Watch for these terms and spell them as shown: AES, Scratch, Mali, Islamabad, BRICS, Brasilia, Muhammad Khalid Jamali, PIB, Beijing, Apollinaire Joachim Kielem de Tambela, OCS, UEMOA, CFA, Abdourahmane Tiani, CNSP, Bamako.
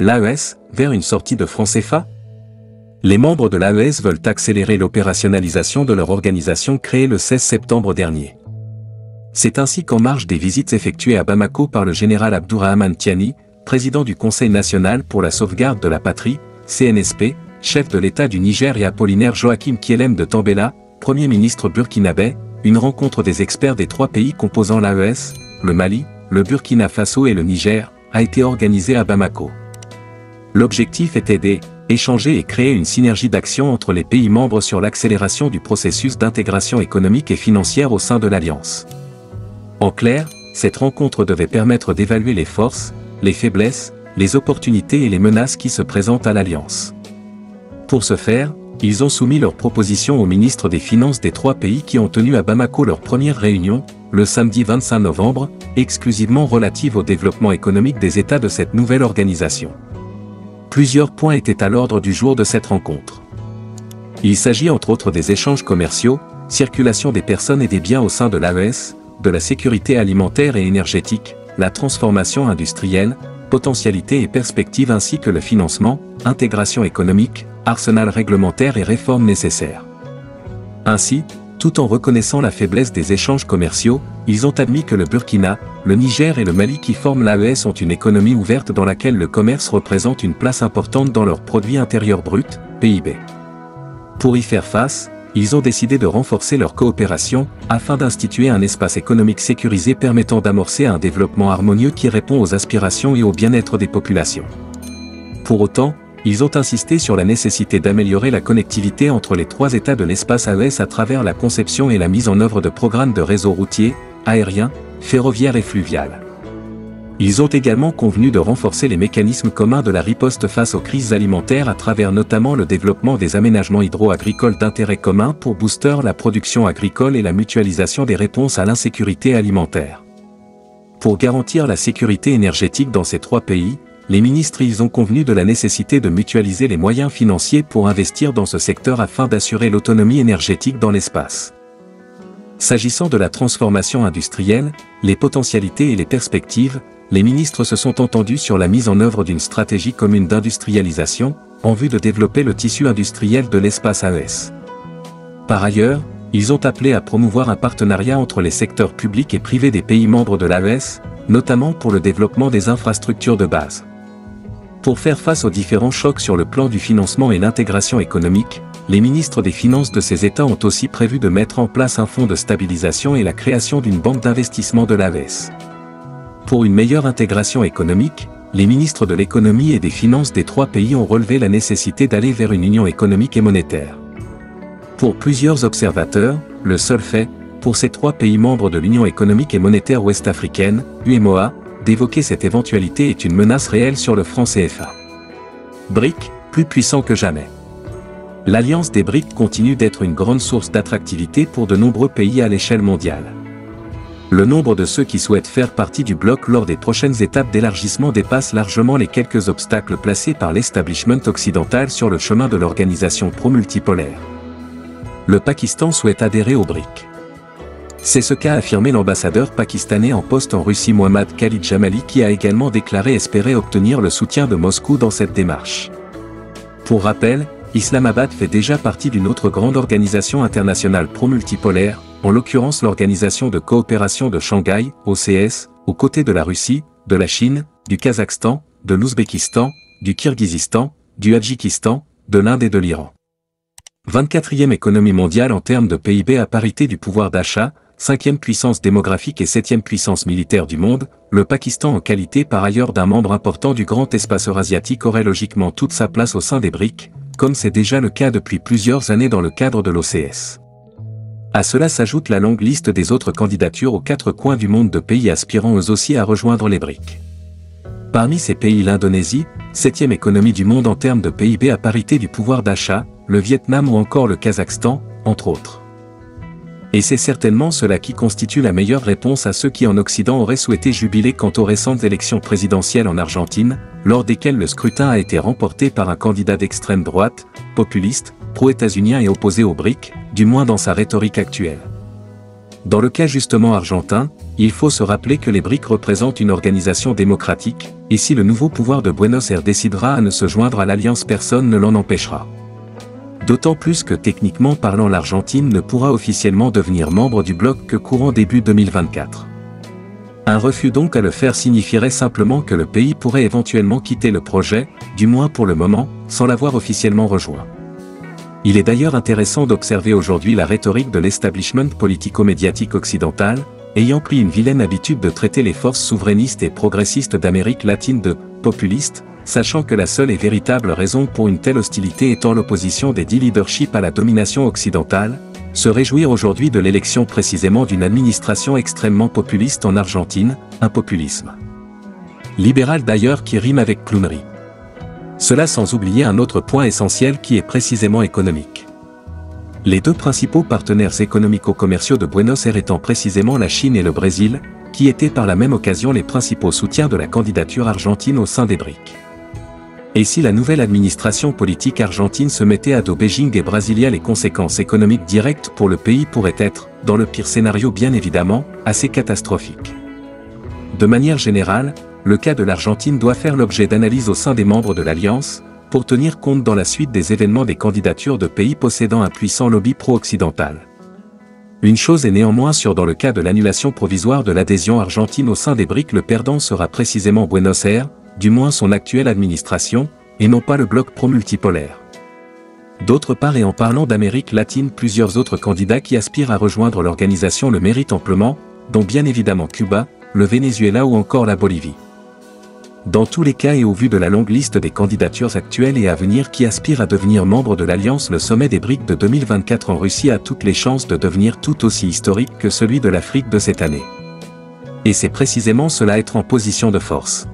l'AES, vers une sortie de francs CFA? Les membres de l'AES veulent accélérer l'opérationnalisation de leur organisation créée le 16 septembre dernier. C'est ainsi qu'en marge des visites effectuées à Bamako par le général Abdourahmane Tiani, président du Conseil national pour la sauvegarde de la patrie, CNSP, chef de l'État du Niger et Apollinaire Joachim Kielem de Tambela, Premier ministre burkinabé, une rencontre des experts des trois pays composant l'AES, le Mali, le Burkina Faso et le Niger, a été organisée à Bamako. L'objectif était d'échanger et créer une synergie d'action entre les pays membres sur l'accélération du processus d'intégration économique et financière au sein de l'Alliance. En clair, cette rencontre devait permettre d'évaluer les forces, les faiblesses, les opportunités et les menaces qui se présentent à l'Alliance. Pour ce faire, ils ont soumis leurs propositions aux ministres des Finances des trois pays qui ont tenu à Bamako leur première réunion, le samedi 25 novembre, exclusivement relative au développement économique des États de cette nouvelle organisation. Plusieurs points étaient à l'ordre du jour de cette rencontre. Il s'agit entre autres des échanges commerciaux, circulation des personnes et des biens au sein de l'AES, de la sécurité alimentaire et énergétique, la transformation industrielle, potentialités et perspectives ainsi que le financement, intégration économique, arsenal réglementaire et réformes nécessaires. Ainsi, tout en reconnaissant la faiblesse des échanges commerciaux, ils ont admis que le Burkina, le Niger et le Mali qui forment l'AES ont une économie ouverte dans laquelle le commerce représente une place importante dans leur produit intérieur brut, PIB. Pour y faire face, ils ont décidé de renforcer leur coopération, afin d'instituer un espace économique sécurisé permettant d'amorcer un développement harmonieux qui répond aux aspirations et au bien-être des populations. Pour autant, ils ont insisté sur la nécessité d'améliorer la connectivité entre les trois États de l'espace AES à travers la conception et la mise en œuvre de programmes de réseaux routiers, aériens, ferroviaires et fluviales. Ils ont également convenu de renforcer les mécanismes communs de la riposte face aux crises alimentaires à travers notamment le développement des aménagements hydro-agricoles d'intérêt commun pour booster la production agricole et la mutualisation des réponses à l'insécurité alimentaire. Pour garantir la sécurité énergétique dans ces trois pays, les ministres y ont convenu de la nécessité de mutualiser les moyens financiers pour investir dans ce secteur afin d'assurer l'autonomie énergétique dans l'espace. S'agissant de la transformation industrielle, les potentialités et les perspectives, les ministres se sont entendus sur la mise en œuvre d'une stratégie commune d'industrialisation, en vue de développer le tissu industriel de l'espace AES. Par ailleurs, ils ont appelé à promouvoir un partenariat entre les secteurs publics et privés des pays membres de l'AES, notamment pour le développement des infrastructures de base. Pour faire face aux différents chocs sur le plan du financement et l'intégration économique, les ministres des Finances de ces États ont aussi prévu de mettre en place un fonds de stabilisation et la création d'une banque d'investissement de l'AES. Pour une meilleure intégration économique, les ministres de l'économie et des finances des trois pays ont relevé la nécessité d'aller vers une union économique et monétaire. Pour plusieurs observateurs, le seul fait, pour ces trois pays membres de l'Union économique et monétaire ouest-africaine, UEMOA, d'évoquer cette éventualité est une menace réelle sur le franc CFA. BRICS, plus puissant que jamais. L'alliance des BRICS continue d'être une grande source d'attractivité pour de nombreux pays à l'échelle mondiale. Le nombre de ceux qui souhaitent faire partie du bloc lors des prochaines étapes d'élargissement dépasse largement les quelques obstacles placés par l'establishment occidental sur le chemin de l'organisation pro-multipolaire. Le Pakistan souhaite adhérer aux BRICS. C'est ce qu'a affirmé l'ambassadeur pakistanais en poste en Russie Muhammad Khalid Jamali qui a également déclaré espérer obtenir le soutien de Moscou dans cette démarche. Pour rappel, Islamabad fait déjà partie d'une autre grande organisation internationale pro-multipolaire, en l'occurrence l'Organisation de coopération de Shanghai, OCS, aux côtés de la Russie, de la Chine, du Kazakhstan, de l'Ouzbékistan, du Kirghizistan, du Tadjikistan, de l'Inde et de l'Iran. 24e économie mondiale en termes de PIB à parité du pouvoir d'achat, 5e puissance démographique et 7e puissance militaire du monde, le Pakistan en qualité par ailleurs d'un membre important du grand espace eurasiatique aurait logiquement toute sa place au sein des BRICS, comme c'est déjà le cas depuis plusieurs années dans le cadre de l'OCS. À cela s'ajoute la longue liste des autres candidatures aux quatre coins du monde de pays aspirant eux aussi à rejoindre les BRICS. Parmi ces pays l'Indonésie, 7e économie du monde en termes de PIB à parité du pouvoir d'achat, le Vietnam ou encore le Kazakhstan, entre autres. Et c'est certainement cela qui constitue la meilleure réponse à ceux qui en Occident auraient souhaité jubiler quant aux récentes élections présidentielles en Argentine, lors desquelles le scrutin a été remporté par un candidat d'extrême droite, populiste, pro-états-unien et opposé aux BRICS, du moins dans sa rhétorique actuelle. Dans le cas justement argentin, il faut se rappeler que les BRICS représentent une organisation démocratique, et si le nouveau pouvoir de Buenos Aires décidera à ne se joindre à l'alliance, personne ne l'en empêchera. D'autant plus que techniquement parlant, l'Argentine ne pourra officiellement devenir membre du bloc que courant début 2024. Un refus donc à le faire signifierait simplement que le pays pourrait éventuellement quitter le projet, du moins pour le moment, sans l'avoir officiellement rejoint. Il est d'ailleurs intéressant d'observer aujourd'hui la rhétorique de l'establishment politico-médiatique occidental, ayant pris une vilaine habitude de traiter les forces souverainistes et progressistes d'Amérique latine de « populistes », sachant que la seule et véritable raison pour une telle hostilité étant l'opposition des dits leaderships à la domination occidentale, se réjouir aujourd'hui de l'élection précisément d'une administration extrêmement populiste en Argentine, un populisme libéral d'ailleurs qui rime avec clownerie. Cela sans oublier un autre point essentiel qui est précisément économique. Les deux principaux partenaires économico-commerciaux de Buenos Aires étant précisément la Chine et le Brésil, qui étaient par la même occasion les principaux soutiens de la candidature argentine au sein des BRICS. Et si la nouvelle administration politique argentine se mettait à dos Beijing et Brasilia, les conséquences économiques directes pour le pays pourraient être, dans le pire scénario bien évidemment, assez catastrophiques. De manière générale, le cas de l'Argentine doit faire l'objet d'analyses au sein des membres de l'Alliance, pour tenir compte dans la suite des événements des candidatures de pays possédant un puissant lobby pro-occidental. Une chose est néanmoins sûre dans le cas de l'annulation provisoire de l'adhésion argentine au sein des BRICS, le perdant sera précisément Buenos Aires, du moins son actuelle administration, et non pas le bloc pro-multipolaire. D'autre part, et en parlant d'Amérique latine, plusieurs autres candidats qui aspirent à rejoindre l'organisation le méritent amplement, dont bien évidemment Cuba, le Venezuela ou encore la Bolivie. Dans tous les cas et au vu de la longue liste des candidatures actuelles et à venir qui aspirent à devenir membres de l'Alliance, le sommet des BRICS de 2024 en Russie a toutes les chances de devenir tout aussi historique que celui de l'Afrique de cette année. Et c'est précisément cela, être en position de force.